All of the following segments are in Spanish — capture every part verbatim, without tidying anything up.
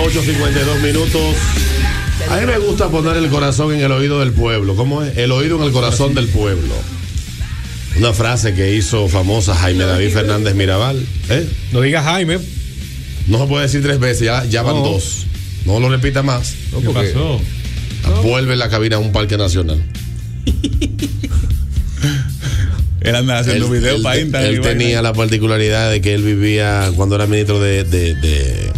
ocho cincuenta y dos minutos. A mí me gusta poner el corazón en el oído del pueblo. ¿Cómo es? El oído en el corazón del pueblo. Una frase que hizo famosa Jaime David Fernández Mirabal. ¿Eh? No digas Jaime. No se puede decir tres veces, ya, ya van no. dos. No lo repita más. No, ¿qué pasó? No. Vuelve la cabina a un parque nacional. Él anda haciendo videos para Instagram. Él tenía la particularidad de que él vivía, cuando era ministro de de, de,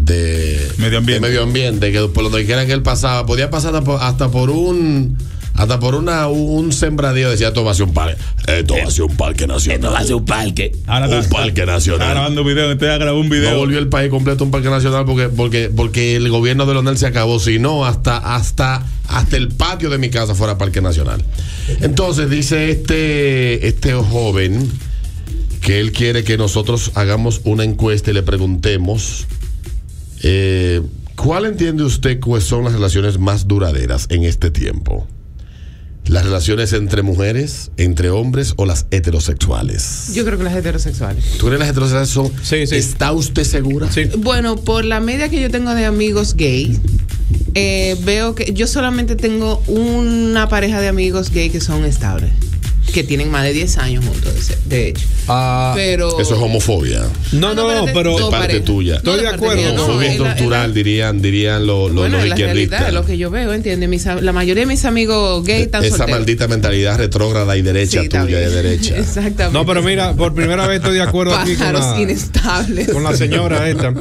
de, medio, ambiente. de medio ambiente, que por donde quiera que él pasaba, podía pasar hasta por un hasta por una, un sembradío. Decía, esto va a ser un parque. Esto va a ser un parque nacional. Esto va a ser un parque. Ahora un está, parque nacional. Está grabando video, usted grabó un video. No volvió el país completo un parque nacional porque, porque, porque el gobierno de Lonel se acabó. Si no, hasta, hasta, hasta el patio de mi casa fuera parque nacional. Entonces dice este, este joven que él quiere que nosotros hagamos una encuesta y le preguntemos eh, ¿cuál entiende usted cuáles son las relaciones más duraderas en este tiempo? ¿Las relaciones entre mujeres, entre hombres o las heterosexuales? Yo creo que las heterosexuales. ¿Tú crees que las heterosexuales son? Sí, sí. ¿Está usted segura? Sí. Bueno, por la media que yo tengo de amigos gay, eh, veo que yo solamente tengo una pareja de amigos gay que son estables, que tienen más de diez años juntos, de hecho. Ah, pero... Eso es homofobia. No, no, no, no pero... De parte pareja. Tuya. Estoy no, de acuerdo. No, homofobia no, estructural, la, dirían, dirían lo, lo, bueno, los izquierdistas. Es lo que yo veo, ¿entiendes? Mis, la mayoría de mis amigos gay están solteros. Esa maldita mentalidad retrógrada y derecha sí, tuya, y derecha. Exactamente. No, pero mira, por primera vez estoy de acuerdo aquí con la... inestables. Con la señora esta.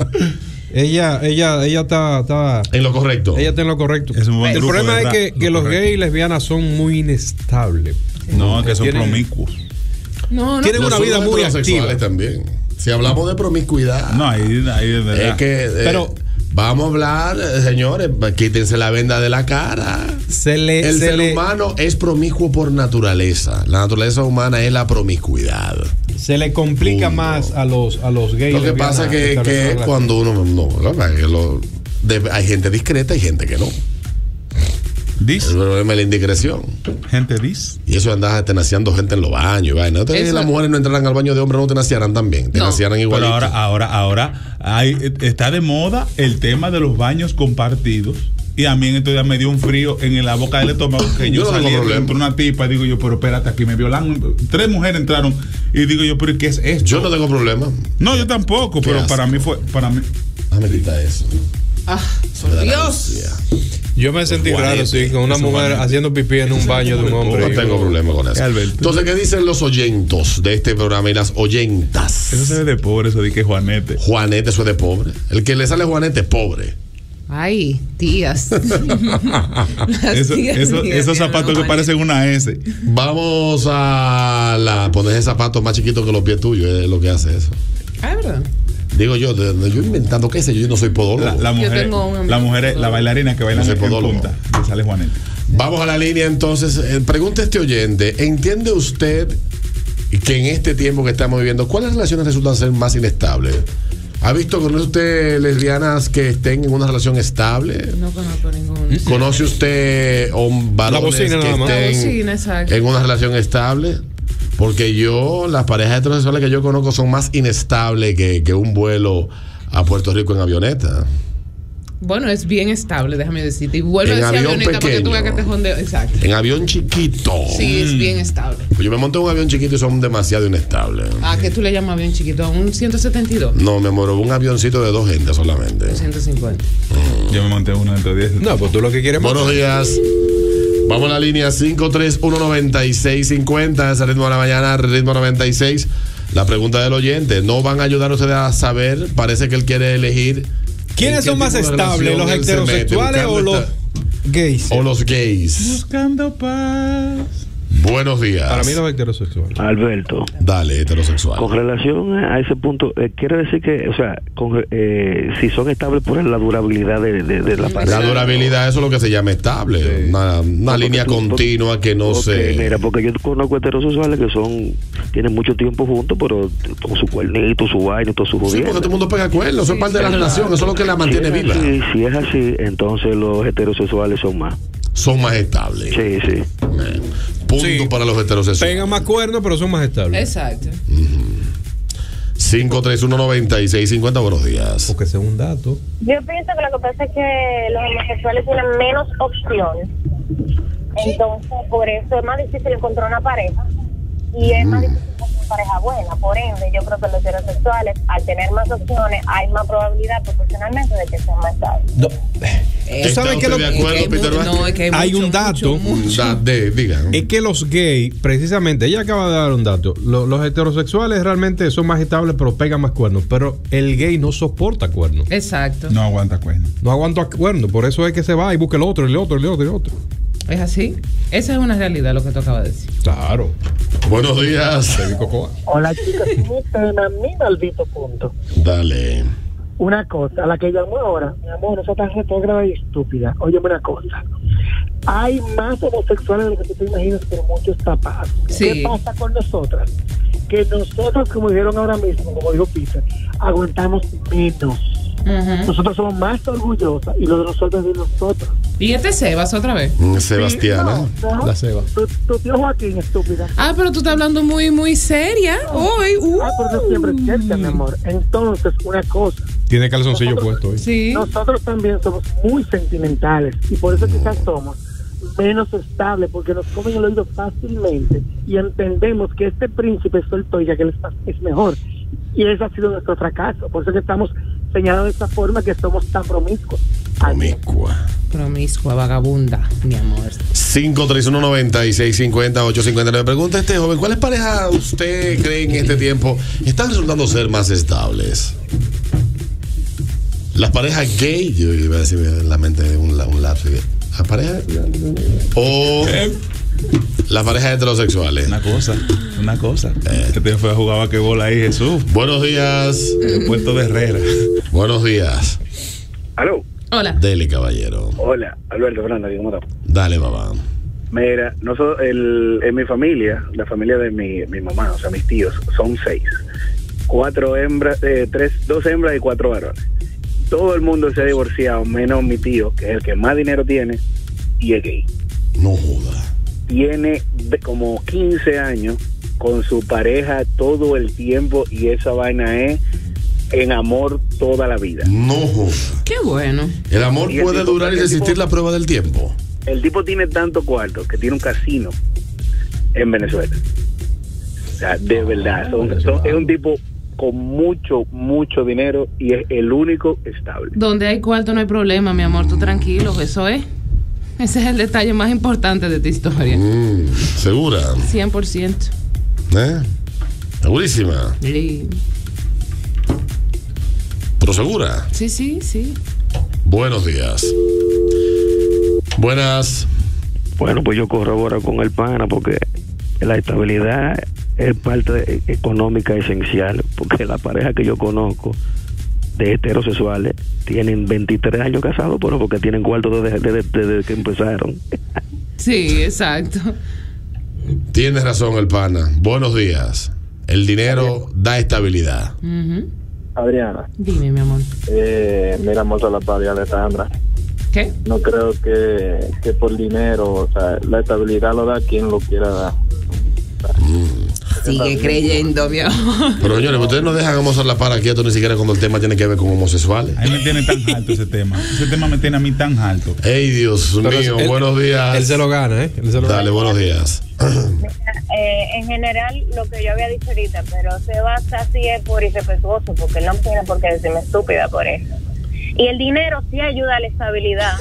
Ella, ella, ella está, está... En lo correcto. Ella está en lo correcto. Es un buen El grupo, problema ¿verdad? es que, que lo los gays y lesbianas son muy inestables. No, que son tienen, promiscuos. No, no. Tienen una vida muy activa también. Si hablamos de promiscuidad. No, ahí, ahí es verdad. Es que, eh, pero vamos a hablar, señores, quítense la venda de la cara. Se le, El se ser le, humano es promiscuo por naturaleza. La naturaleza humana es la promiscuidad. Se le complica Punto. más a los a los gays. Lo que pasa es que, que cuando uno no, que lo, de, hay gente discreta y gente que no. Dis. El problema es la indiscreción. Gente dis. Y eso andaba tenaciando gente en los baños. No te, las mujeres no entraran al baño de hombres, no tenaciaran también. Tenaciaran no. igual. Pero ahora, ahora, ahora hay, está de moda el tema de los baños compartidos. Y a mí entonces me dio un frío en la boca del estómago que yo, yo salí entre una tipa y digo yo, pero espérate, aquí me violan. Tres mujeres entraron y digo yo, pero ¿qué es esto? Yo no tengo problema. No, yo tampoco, pero hace? para mí fue, para mí. Ah, me quita eso. Ah, Dios. Yo me sentí Guay, raro, sí, con una mujer baño. haciendo pipí en un baño de un hombre. No tengo y... problema con eso. Alberto. Entonces, ¿qué dicen los oyentos de este programa y las oyentas? Eso se ve de pobre, eso de que es Juanete. Juanete, eso es de pobre. El que le sale Juanete es pobre. Ay, tías. eso, tías, eso, tías esos zapatos no que parecen una S. Vamos a la, poner ese zapato más chiquito que los pies tuyos, es lo que hace eso. Ah, ¿verdad? Digo yo, yo inventando, qué sé yo, yo no soy podólogo. La, la mujer, yo tengo una la, mujer la bailarina que baila no en punta, que sale Juanete. Vamos a la línea entonces. Pregunta este oyente, ¿entiende usted que en este tiempo que estamos viviendo, cuáles relaciones resultan ser más inestables? ¿Ha visto, conoce usted lesbianas que estén en una relación estable? No conozco ninguna. ¿Conoce usted varones que estén bocina, en una relación estable? Porque yo, las parejas heterosexuales que yo conozco son más inestables que, que un vuelo a Puerto Rico en avioneta. Bueno, es bien estable, déjame decirte. Y vuelvo en a decir avioneta pequeño, porque tú veas que te jondeo. Exacto. En avión chiquito. Sí, es bien estable. Pues yo me monté en un avión chiquito y son demasiado inestables. ¿A qué tú le llamas avión chiquito? ¿A un ciento setenta y dos? No, me amor, un avioncito de dos gentes solamente. ciento cincuenta. Mm. Yo me monté uno de diez. No, pues tú lo que quieres. Buenos días. Vamos a la línea cinco tres uno, noventa y seis cincuenta, es el ritmo de la mañana, el ritmo noventa y seis. La pregunta del oyente, ¿no van a ayudar ustedes a saber? Parece que él quiere elegir. ¿Quiénes son más estables, los heterosexuales o los gays? O los gays. Buscando paz. Buenos días. Para mí no es heterosexual. Alberto. Dale, heterosexual. Con relación a ese punto, eh, quiere decir que, o sea, con, eh, si son estables por la durabilidad de, de, de la pareja. La durabilidad, eso es lo que se llama estable. Sí. Una, una línea tú, continua porque, que no okay, se... Mira, porque yo conozco heterosexuales que son, tienen mucho tiempo juntos, pero con su cuernito, su baile, todo su jodiendo. Sí, porque todo el mundo pega cuernos, eso es parte de la relación, eso es lo que la mantiene viva. Sí, si es así, entonces los heterosexuales son más. Son más estables. Sí, sí. Man. Punto sí, para los heterosexuales. Pegan más cuernos, pero son más estables. Exacto. Mm. cinco tres uno, nueve seis cinco cero, buenos días. Porque sea un dato. Yo pienso que lo que pasa es que los homosexuales tienen menos opciones. Entonces, por eso es más difícil encontrar una pareja. Y es más difícil encontrar una pareja buena. Por ende, yo creo que los heterosexuales, al tener más opciones, hay más probabilidad proporcionalmente de que sean más sabios. No. ¿Tú sabes que lo de acuerdo, es que hay, no, es que hay, hay mucho, un dato? Mucho, mucho. Da, de, diga. Es que los gays, precisamente, ella acaba de dar un dato. Los, los heterosexuales realmente son más estables, pero pegan más cuernos. Pero el gay no soporta cuernos. Exacto. No aguanta cuernos. No aguanta cuernos. Por eso es que se va y busca el otro, el otro, el otro, el otro. ¿Es así? Esa es una realidad, lo que tú acabas de decir. Claro. Buenos días. Hola, chicas. En mi maldito punto. Dale. Una cosa, a la que llamó ahora, mi amor, eso tan retógrada y estúpida. Óyeme una cosa. Hay más homosexuales de lo que tú te imaginas, pero muchos tapados. Sí. ¿Qué pasa con nosotras? Que nosotros, como dijeron ahora mismo, como dijo Peter, aguantamos menos. Uh-huh. Nosotros somos más orgullosas y lo de nosotros es de nosotros. ¿Y este Sebas otra vez? Sebastiana. Sí, no, no. La Seba. Tu, tu tío Joaquín, estúpida. Ah, pero tú estás hablando muy, muy seria hoy. No. Uh. Ah, pero no siempre es cierta, mi amor. Entonces, una cosa. Tiene calzoncillo nosotros, puesto hoy. Sí. Nosotros también somos muy sentimentales y por eso quizás somos menos estables, porque nos comen el oído fácilmente y entendemos que este príncipe soltó ya que él es mejor. Y ese ha sido nuestro fracaso. Por eso que estamos señalados de esta forma, que somos tan promiscuos. Promiscua. Promiscua, vagabunda, mi amor. cinco tres uno, nueve seis cinco cero, ocho cinco nueve. Pregunta este joven, ¿cuáles parejas usted cree en este tiempo están resultando ser más estables? Las parejas gay, yo iba a decir en la mente de un, un lapso. Las parejas. O. ¿Qué? Las parejas heterosexuales. Una cosa, una cosa. Eh. Que te fue a jugar vaquebola ahí, Jesús. Buenos días. El puerto de Herrera. Buenos días. ¿Aló? Hola. Dele, caballero. Hola, Alberto Fernández, ¿cómo estás? Dale, mamá. Mira, nosotros, el, en mi familia, la familia de mi, mi mamá, o sea, mis tíos, son seis. Cuatro hembras, eh, tres, dos hembras y cuatro varones. Todo el mundo se ha divorciado, menos mi tío, que es el que más dinero tiene, y es gay. No joda. Tiene como quince años con su pareja todo el tiempo y esa vaina es en amor toda la vida. No joda. Qué bueno. El amor el puede tipo, durar y resistir tipo, la prueba del tiempo. El tipo tiene tanto cuarto que tiene un casino en Venezuela. O sea, de no, verdad, son, son, es un tipo con mucho, mucho dinero y es el único estable. Donde hay cuarto no hay problema, mi amor, tú tranquilo, eso es. Ese es el detalle más importante de tu historia. Mm, ¿Segura? cien por ciento. ¿Eh? ¿Segurísima? Sí. ¿Pero segura? Sí, sí, sí. Buenos días. Buenas. Bueno, pues yo corroboro con el pana porque la estabilidad es parte económica esencial, porque la pareja que yo conozco de heterosexuales tienen veintitrés años casados, pero porque tienen cuarto desde, desde, desde que empezaron. Sí, exacto. Tienes razón el pana. Buenos días. El dinero Adriana. Da estabilidad. Uh-huh. Adriana. Dime, mi amor. Eh, mira, moza la pareja de Alejandra. ¿Qué? No creo que, que por dinero, o sea, la estabilidad lo da quien lo quiera dar. Mm. Sigue creyendo, mi amor. Pero señores, ustedes no dejan homosexual para quieto ni siquiera cuando el tema tiene que ver con homosexuales. A mí me tiene tan alto ese tema. Ese tema me tiene a mí tan alto. Ey, Dios Pero mío, él, buenos días. Él se lo gana, ¿eh? Él se lo Dale, gana. Buenos días. Eh, en general, lo que yo había dicho ahorita, pero Sebas así es por irrespetuoso, porque él no tiene por qué decirme estúpida por eso. Y el dinero sí ayuda a la estabilidad.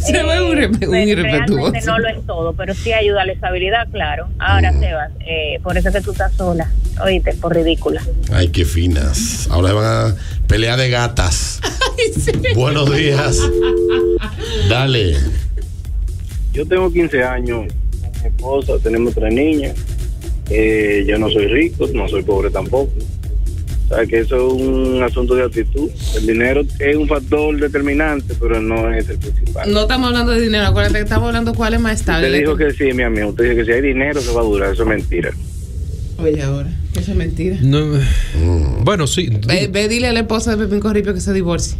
Se eh, va un, irre- un irrespetuoso. Realmente no lo es todo, pero sí ayuda a la estabilidad, claro. Ahora, mm. Sebas, eh, por eso es que tú estás sola. Oíste, por ridícula. Ay, qué finas. Ahora van a pelear de gatas. Ay, sí. Buenos días. Dale. Yo tengo quince años. Con mi esposa, tenemos tres niñas. Eh, yo no soy rico, no soy pobre tampoco. O sea, que eso es un asunto de actitud. El dinero es un factor determinante, pero no es el principal. No estamos hablando de dinero, acuérdate que estamos hablando cuál es más estable. Usted dijo que sí, mi amigo. Usted dijo que si hay dinero se va a durar. Eso es mentira. Oye, ahora, eso es mentira. No. Mm. Bueno, sí. Ve, ve, dile a la esposa de Pepín Corripio que se divorcie.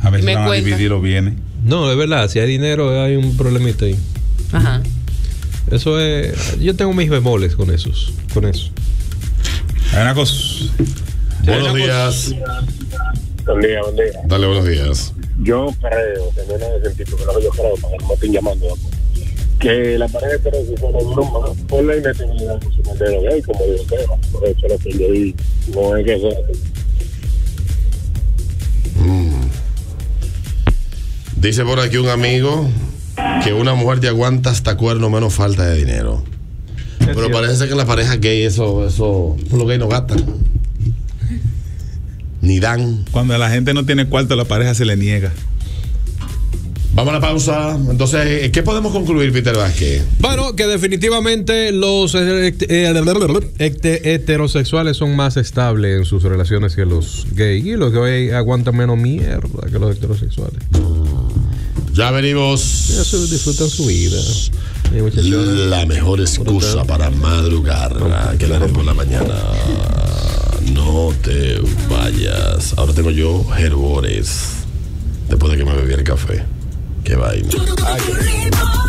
A ver si van a dividir los bienes. No, es verdad. Si hay dinero, hay un problemita ahí. Ajá. Eso es. Yo tengo mis bemoles con esos. Con eso. Hay una cosa. Buenos días. Buen día, buen día. Dale, buenos días. Yo creo, que no es nada de sentido, pero yo creo, para que no me estén llamando, que la pareja heterosexual es normal por la inestabilidad emocional de los gays, como digo, por eso es lo que yo digo, no es que sea así. Mm. Dice por aquí un amigo que una mujer te aguanta hasta cuerno menos falta de dinero. Pero parece ser que en las parejas gay eso, eso, los gays no gastan. Ni dan. Cuando la gente no tiene cuarto, la pareja se le niega. Vamos a la pausa. Entonces, ¿qué podemos concluir, Peter Vázquez? Bueno, que definitivamente los heterosexuales son más estables en sus relaciones que los gays. Y los gays aguantan menos mierda que los heterosexuales. Ya venimos. Ya se disfrutan su vida. La mejor excusa para madrugar que la por la mañana. No te vayas. Ahora tengo yo herbores. Después de que me bebí el café. Qué vaina. Ay.